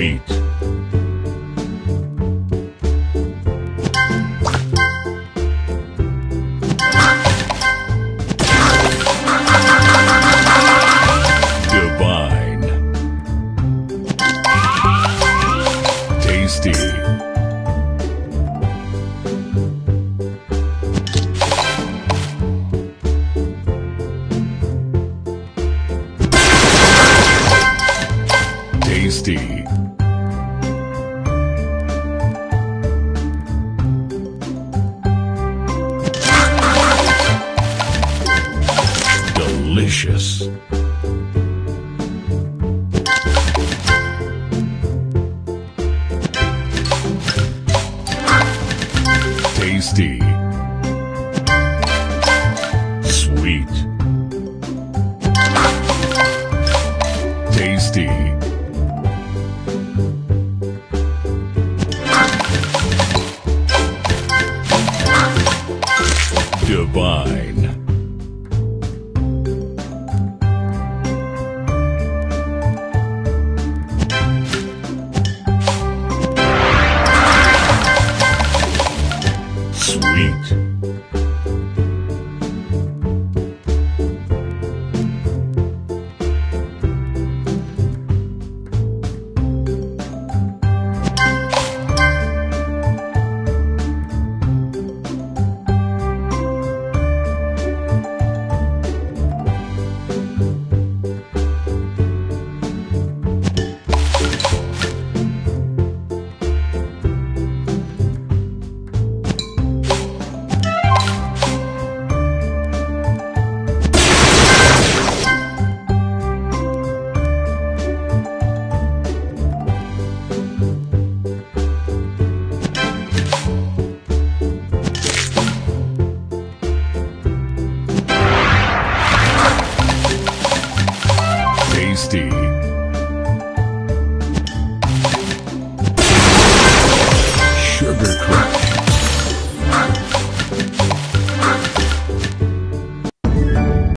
sweet. Divine. Tasty. Tasty. Delicious. Tasty. Sweet. Tasty.